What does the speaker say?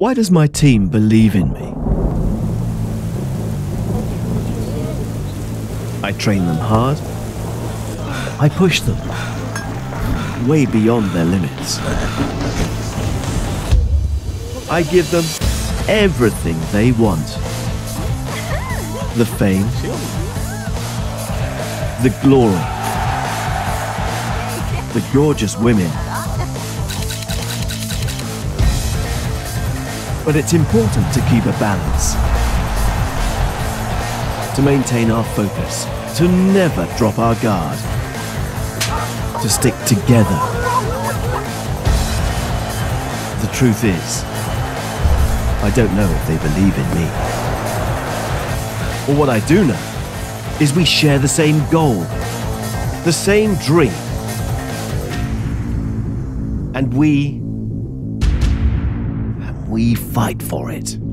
Why does my team believe in me? I train them hard. I push them way beyond their limits. I give them everything they want. The fame, the glory, the gorgeous women. But it's important to keep a balance, to maintain our focus, to never drop our guard, to stick together. The truth is, I don't know if they believe in me. But what I do know is we share the same goal, the same dream, and we fight for it.